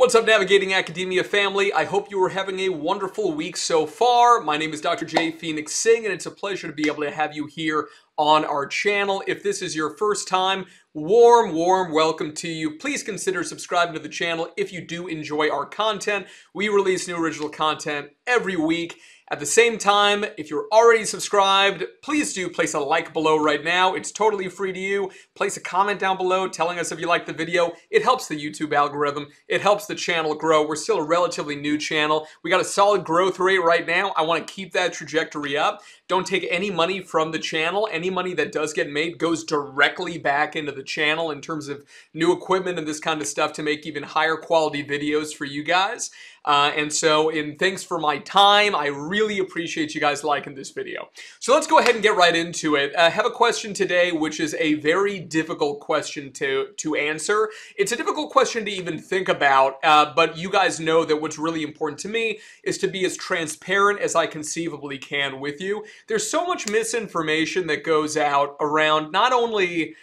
What's up, Navigating Academia family? I hope you are having a wonderful week so far. My name is Dr. J Phoenix Singh, and it's a pleasure to be able to have you here on our channel. If this is your first time, warm welcome to you. Please consider subscribing to the channel if you do enjoy our content. We release new original content every week. At the same time, if you're already subscribed, please do place a like below right now. It's totally free to you. Place a comment down below telling us if you like the video. It helps the YouTube algorithm. It helps the channel grow. We're still a relatively new channel. We got a solid growth rate right now. I want to keep that trajectory up. Don't take any money from the channel. Any money that does get made goes directly back into the channel in terms of new equipment and this kind of stuff to make even higher quality videos for you guys. And thanks for my time. I really appreciate you guys liking this video. So let's go ahead and get right into it. I have a question today, which is a very difficult question to answer. It's a difficult question to even think about, but you guys know that what's really important to me is to be as transparent as I conceivably can with you. There's so much misinformation that goes out around not only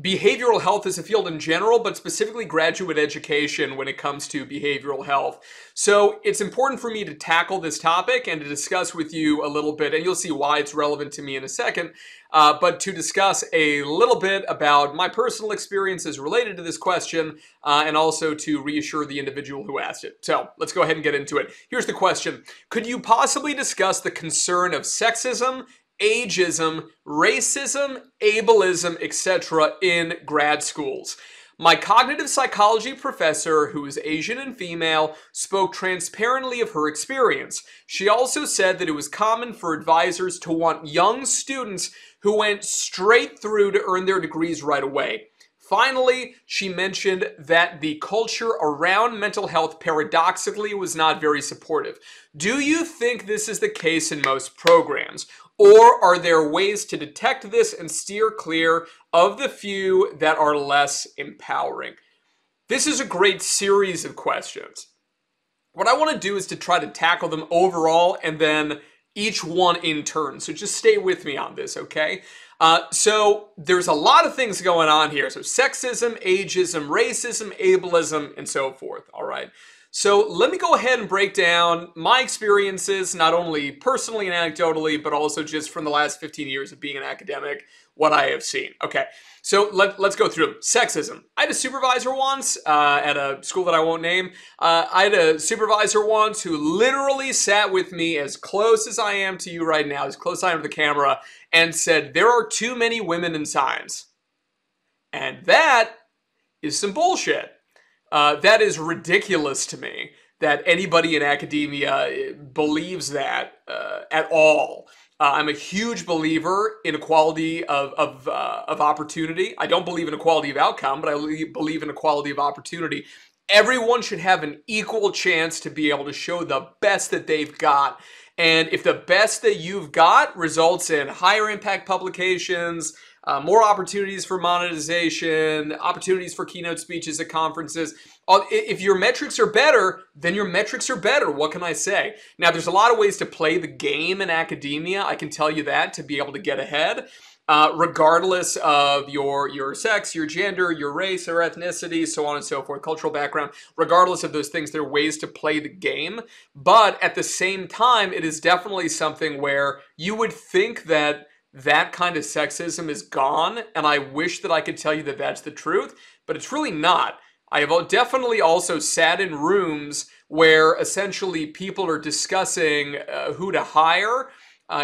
behavioral health as a field in general, but specifically graduate education when it comes to behavioral health. So it's important for me to tackle this topic and to discuss with you a little bit, and you'll see why it's relevant to me in a second, but to discuss a little bit about my personal experiences related to this question and also to reassure the individual who asked it. So let's go ahead and get into it. Here's the question. Could you possibly discuss the concern of sexism, ageism, racism, ableism, etc. in grad schools? My cognitive psychology professor, who is Asian and female, spoke transparently of her experience. She also said that it was common for advisors to want young students who went straight through to earn their degrees right away. Finally, she mentioned that the culture around mental health paradoxically was not very supportive. Do you think this is the case in most programs? Or are there ways to detect this and steer clear of the few that are less empowering? This is a great series of questions. What I want to do is to try to tackle them overall and then each one in turn. So just stay with me on this, okay? So there's a lot of things going on here. So sexism, ageism, racism, ableism, and so forth, all right? So let me go ahead and break down my experiences, not only personally and anecdotally, but also just from the last 15 years of being an academic, what I have seen. Okay, so let's go through them. Sexism. I had a supervisor once at a school that I won't name. I had a supervisor once who literally sat with me as close as I am to you right now, as close as I am to the camera, and said, "There are too many women in science." And that is some bullshit. That is ridiculous to me that anybody in academia believes that at all. I'm a huge believer in equality of opportunity. I don't believe in equality of outcome, but I believe in equality of opportunity. Everyone should have an equal chance to be able to show the best that they've got. And if the best that you've got results in higher impact publications, more opportunities for monetization, opportunities for keynote speeches at conferences. If your metrics are better, then your metrics are better. What can I say? Now, there's a lot of ways to play the game in academia. I can tell you that to be able to get ahead, regardless of your sex, your gender, your race or ethnicity, so on and so forth, cultural background. Regardless of those things, there are ways to play the game. But at the same time, it is definitely something where you would think that that kind of sexism is gone, and I wish that I could tell you that that's the truth, but it's really not. I have definitely also sat in rooms where essentially people are discussing who to hire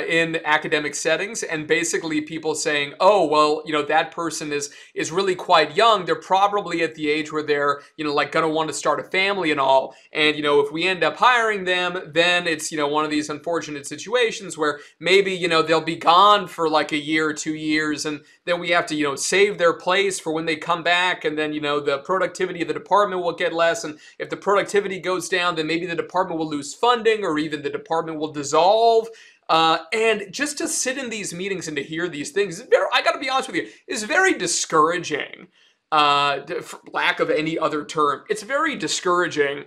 in academic settings, and basically people saying, oh, well, you know, that person is really quite young. They're probably at the age where they're, you know, like gonna want to start a family and all. And, you know, if we end up hiring them, then it's, you know, one of these unfortunate situations where maybe, you know, they'll be gone for like a year or 2 years, and then we have to, you know, save their place for when they come back. And then, you know, the productivity of the department will get less. And if the productivity goes down, then maybe the department will lose funding, or even the department will dissolve. And just to sit in these meetings and to hear these things, I gotta be honest with you, is very discouraging, for lack of any other term. It's very discouraging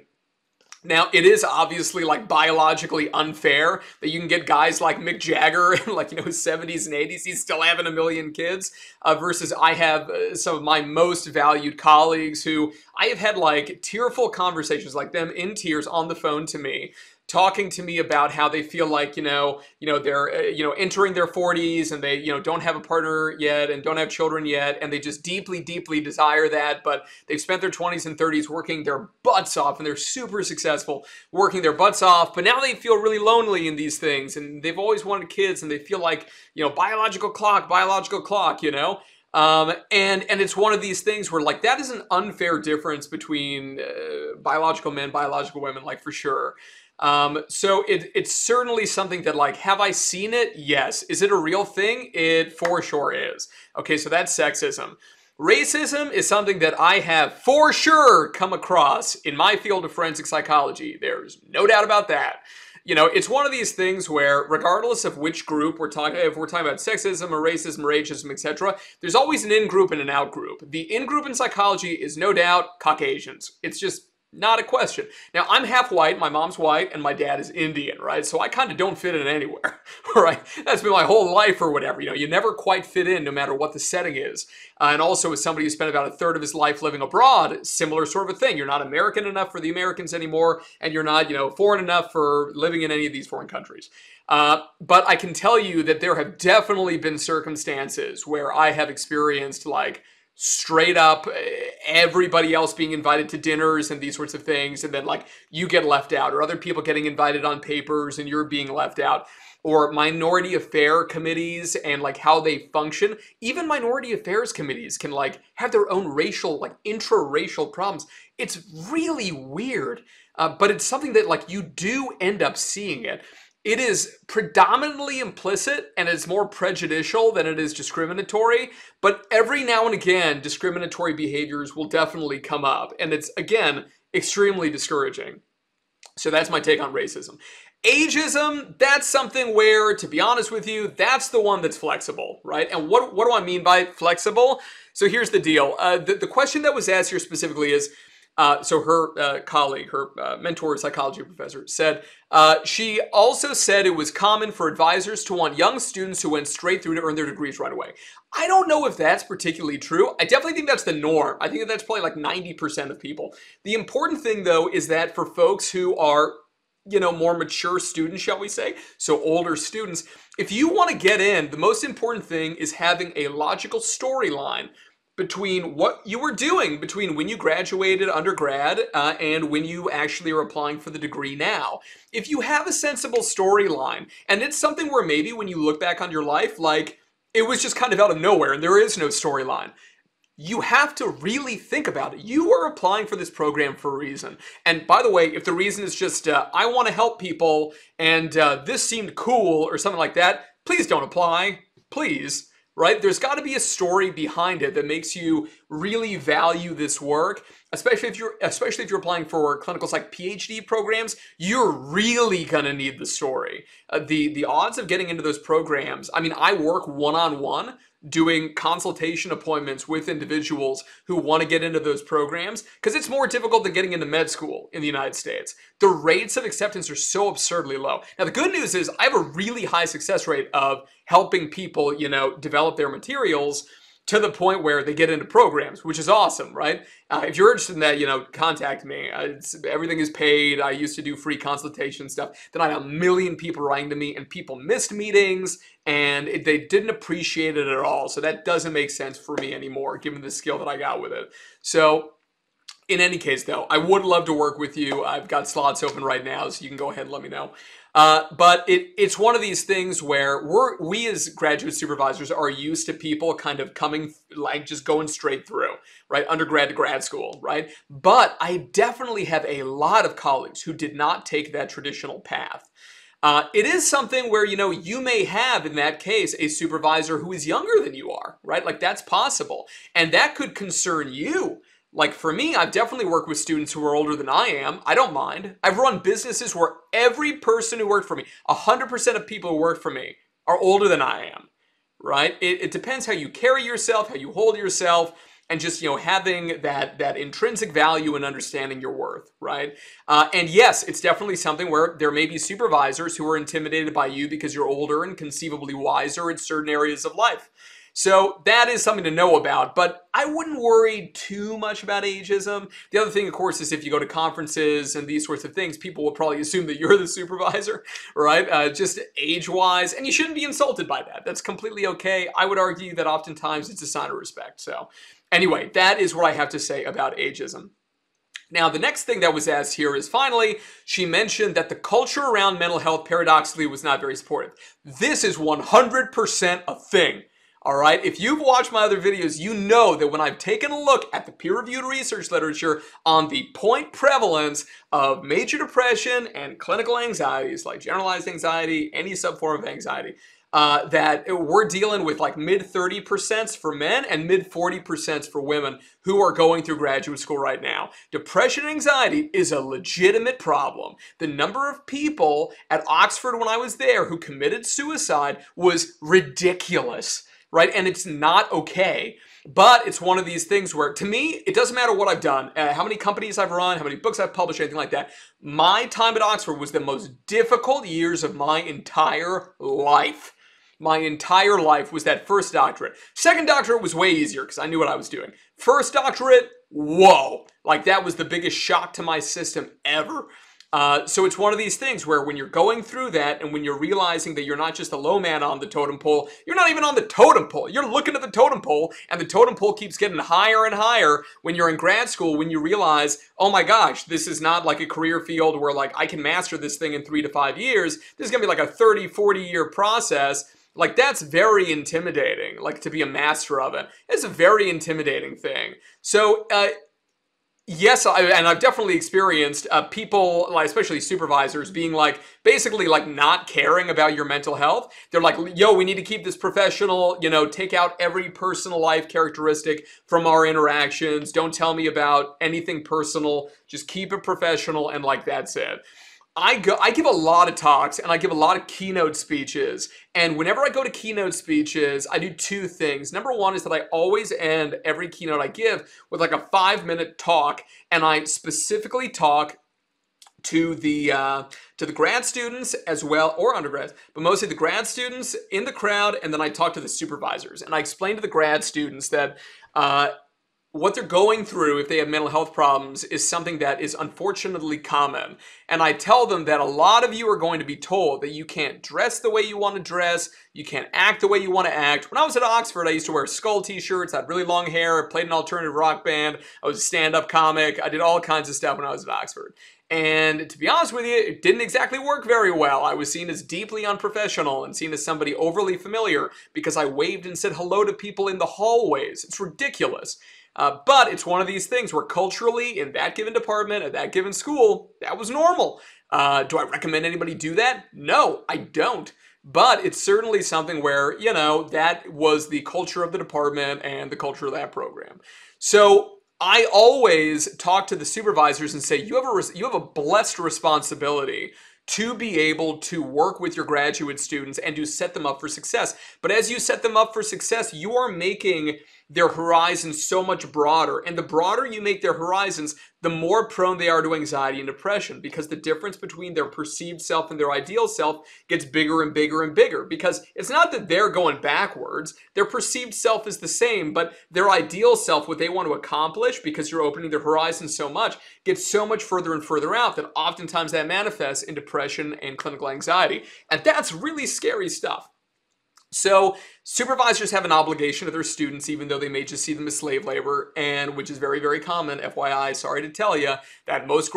Now, it is obviously like biologically unfair that you can get guys like Mick Jagger in like, you know, his 70s and 80s, he's still having a million kids, versus I have some of my most valued colleagues who I have had like tearful conversations, like them in tears on the phone to me, talking to me about how they feel like, you know, they're, entering their 40s and they, don't have a partner yet and don't have children yet. And they just deeply, deeply desire that. But they've spent their 20s and 30s working their butts off and they're super successful working their butts off. But now they feel really lonely in these things and they've always wanted kids and they feel like, biological clock, and it's one of these things where like that is an unfair difference between biological men, biological women, like for sure. So it's certainly something that like, have I seen it? Yes. Is it a real thing? It for sure is. Okay. So that's sexism. Racism is something that I have for sure come across in my field of forensic psychology. There's no doubt about that. You know, it's one of these things where regardless of which group we're talking, if we're talking about sexism or racism, ageism, etc., there's always an in-group and an out-group. The in-group in psychology is no doubt Caucasians. It's just not a question. Now, I'm half white, my mom's white, and my dad is Indian, right? So I kind of don't fit in anywhere, right? That's been my whole life or whatever. You know, you never quite fit in no matter what the setting is. And also as somebody who spent about a third of his life living abroad, similar sort of a thing. You're not American enough for the Americans anymore, and you're not, foreign enough for living in any of these foreign countries. But I can tell you that there have definitely been circumstances where I have experienced like, straight up everybody else being invited to dinners and these sorts of things, and then like you get left out, or other people getting invited on papers and you're being left out, or minority affair committees and like how they function. Even minority affairs committees can like have their own racial, like intra-racial problems. It's really weird, but it's something that like you do end up seeing it. It is predominantly implicit and it's more prejudicial than it is discriminatory, but every now and again, discriminatory behaviors will definitely come up. And it's, again, extremely discouraging. So that's my take on racism. Ageism, that's something where, to be honest with you, that's the one that's flexible, right? And what do I mean by flexible? So here's the deal. The question that was asked here specifically is, so her colleague, her mentor, psychology professor, said, she also said it was common for advisors to want young students who went straight through to earn their degrees right away. I don't know if that's particularly true. I definitely think that's the norm. I think that's probably like 90% of people. The important thing, though, is that for folks who are, more mature students, shall we say, so older students, if you want to get in, the most important thing is having a logical storyline between what you were doing between when you graduated undergrad and when you actually are applying for the degree now. If you have a sensible storyline, and it's something where maybe when you look back on your life, like it was just kind of out of nowhere and there is no storyline, you have to really think about it. You are applying for this program for a reason. And by the way, if the reason is just, I want to help people and this seemed cool or something like that, please don't apply, please. Right? There's got to be a story behind it that makes you really value this work, especially if you're applying for clinical psych PhD programs. You're really going to need the story. The odds of getting into those programs, I mean, I work one-on-one doing consultation appointments with individuals who want to get into those programs because it's more difficult than getting into med school in the United States. The rates of acceptance are so absurdly low. Now, the good news is I have a really high success rate of helping people, develop their materials to the point where they get into programs, which is awesome, right? If you're interested in that, contact me. Everything is paid. I used to do free consultation stuff. Then I had a million people writing to me and people missed meetings and they didn't appreciate it at all. So that doesn't make sense for me anymore, given the skill that I got with it. So in any case, though, I would love to work with you. I've got slots open right now, so you can go ahead and let me know. But it's one of these things where we as graduate supervisors are used to people kind of coming, like just going straight through, right? Undergrad to grad school, right? But I definitely have a lot of colleagues who did not take that traditional path. It is something where, you may have, in that case, a supervisor who is younger than you are, right? Like that's possible. And that could concern you. Like for me, I've definitely worked with students who are older than I am. I don't mind. I've run businesses where every person who worked for me, 100% of people who worked for me are older than I am, right? It depends how you carry yourself, how you hold yourself. and just, you know, having that intrinsic value and understanding your worth, right? And yes, it's definitely something where there may be supervisors who are intimidated by you because you're older and conceivably wiser in certain areas of life. So that is something to know about, but I wouldn't worry too much about ageism. The other thing, of course, is if you go to conferences and these sorts of things, people will probably assume that you're the supervisor, right? Just age-wise, and you shouldn't be insulted by that. That's completely okay. I would argue that oftentimes it's a sign of respect. So anyway, that is what I have to say about ageism. Now, the next thing that was asked here is, finally, she mentioned that the culture around mental health paradoxically was not very supportive. This is 100% a thing. All right, if you've watched my other videos, you know that when I've taken a look at the peer-reviewed research literature on the point prevalence of major depression and clinical anxieties like generalized anxiety, any subform of anxiety, that we're dealing with like mid 30% for men and mid 40% for women who are going through graduate school right now. Depression and anxiety is a legitimate problem. The number of people at Oxford when I was there who committed suicide was ridiculous. Right? And it's not okay, but it's one of these things where, to me, it doesn't matter what I've done, how many companies I've run, how many books I've published, anything like that. My time at Oxford was the most difficult years of my entire life. My entire life was that first doctorate. Second doctorate was way easier because I knew what I was doing. First doctorate, whoa, like that was the biggest shock to my system ever. So it's one of these things where when you're going through that and when you're realizing that you're not just a low man on the totem pole, you're not even on the totem pole. You're looking at the totem pole and the totem pole keeps getting higher and higher when you're in grad school, when you realize, oh my gosh, this is not like a career field where like I can master this thing in 3 to 5 years. This is going to be like a 30, 40-year process. Like, that's very intimidating, like to be a master of it. It's a very intimidating thing. So, yes, I've definitely experienced people, like especially supervisors, being like, basically like not caring about your mental health. They're like, yo, we need to keep this professional, you know, take out every personal life characteristic from our interactions. Don't tell me about anything personal. Just keep it professional and like that's it. I give a lot of talks and I give a lot of keynote speeches. And whenever I go to keynote speeches, I do two things. Number one is that I always end every keynote I give with like a 5-minute talk. And I specifically talk to the grad students as well, or undergrads, but mostly the grad students in the crowd. And then I talk to the supervisors and I explain to the grad students that, what they're going through if they have mental health problems is something that is unfortunately common. And I tell them that a lot of you are going to be told that you can't dress the way you want to dress, you can't act the way you want to act. When I was at Oxford, I used to wear skull t-shirts, I had really long hair, I played an alternative rock band, I was a stand-up comic, I did all kinds of stuff when I was at Oxford. And to be honest with you, it didn't exactly work very well. I was seen as deeply unprofessional and seen as somebody overly familiar because I waved and said hello to people in the hallways. It's ridiculous. But it's one of these things where culturally, in that given department, at that given school, that was normal. Do I recommend anybody do that? No, I don't. But it's certainly something where, you know, that was the culture of the department and the culture of that program. So I always talk to the supervisors and say, you have a blessed responsibility to be able to work with your graduate students and to set them up for success. But as you set them up for success, you are making their horizons so much broader. And the broader you make their horizons, the more prone they are to anxiety and depression, because the difference between their perceived self and their ideal self gets bigger and bigger and bigger, because it's not that they're going backwards. Their perceived self is the same, but their ideal self, what they want to accomplish, because you're opening their horizons so much, gets so much further and further out that oftentimes that manifests in depression and clinical anxiety. And that's really scary stuff. So supervisors have an obligation to their students, even though they may just see them as slave labor, and which is very, very common. FYI, sorry to tell you that most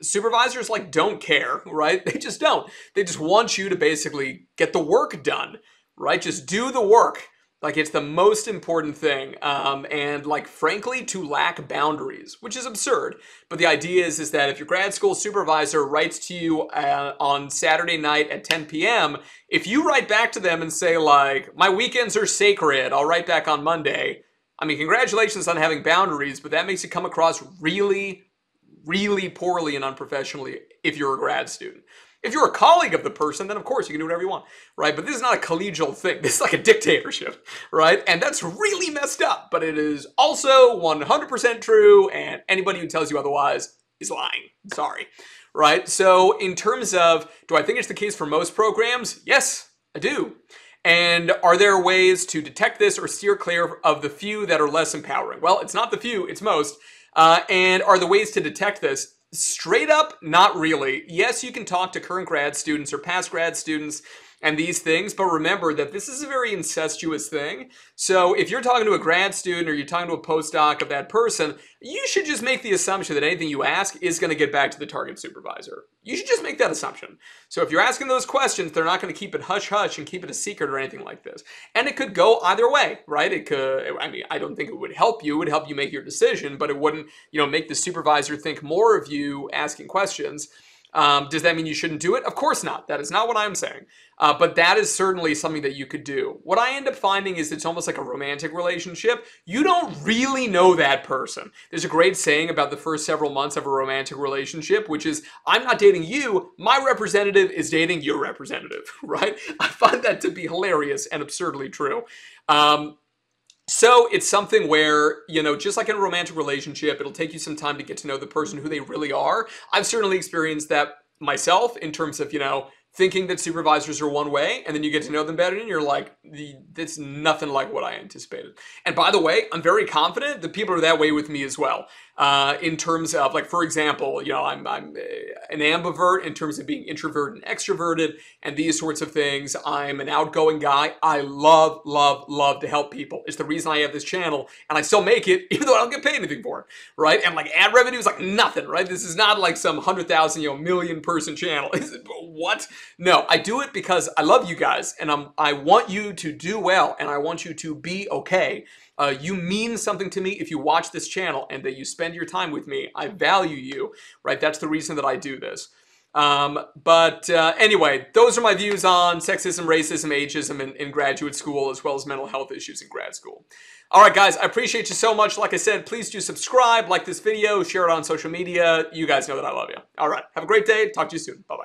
supervisors like don't care, right? They just don't. They just want you to basically get the work done, right? Just do the work. Like, it's the most important thing, and like, frankly, to lack boundaries, which is absurd. But the idea is that if your grad school supervisor writes to you on Saturday night at 10 p.m., if you write back to them and say, like, my weekends are sacred, I'll write back on Monday. I mean, congratulations on having boundaries, but that makes you come across really, really poorly and unprofessionally if you're a grad student. If you're a colleague of the person, then of course you can do whatever you want, right? But this is not a collegial thing. This is like a dictatorship, right? And that's really messed up, but it is also 100% true, and anybody who tells you otherwise is lying. Sorry, right? So in terms of, do I think it's the case for most programs? Yes, I do. And are there ways to detect this or steer clear of the few that are less empowering? Well, it's not the few, it's most. And are the ways to detect this? Straight up, not really. Yes, you can talk to current grad students or past grad students and these things, but remember that this is a very incestuous thing. So if you're talking to a grad student or you're talking to a postdoc of that person, you should just make the assumption that anything you ask is going to get back to the target supervisor. You should just make that assumption. So if you're asking those questions, they're not going to keep it hush-hush and keep it a secret or anything like this. And it could go either way, right? It could, I mean, I don't think it would help you. It would help you make your decision, but it wouldn't, you know, make the supervisor think more of you asking questions. Does that mean you shouldn't do it? Of course not. That is not what I'm saying. But that is certainly something that you could do. What I end up finding is it's almost like a romantic relationship. You don't really know that person. There's a great saying about the first several months of a romantic relationship, which is, I'm not dating you, my representative is dating your representative, right? I find that to be hilarious and absurdly true. So it's something where, you know, just like in a romantic relationship, it'll take you some time to get to know the person, who they really are. I've certainly experienced that myself in terms of, you know, thinking that supervisors are one way, and then you get to know them better and you're like, that's nothing like what I anticipated. And by the way, I'm very confident that people are that way with me as well. In terms of, like, for example, you know, I'm an ambivert in terms of being introverted and extroverted and these sorts of things. I'm an outgoing guy. I love, love, love to help people. It's the reason I have this channel, and I still make it even though I don't get paid anything for it, right? And like ad revenue is like nothing, right? This is not like some 100,000, you know, million person channel. What? No, I do it because I love you guys, and I want you to do well, and I want you to be okay. You mean something to me if you watch this channel and that you spend your time with me. I value you, right? That's the reason that I do this. Anyway, those are my views on sexism, racism, ageism in graduate school, as well as mental health issues in grad school. All right, guys, I appreciate you so much. Like I said, please do subscribe, like this video, share it on social media. You guys know that I love you. All right, have a great day. Talk to you soon. Bye-bye.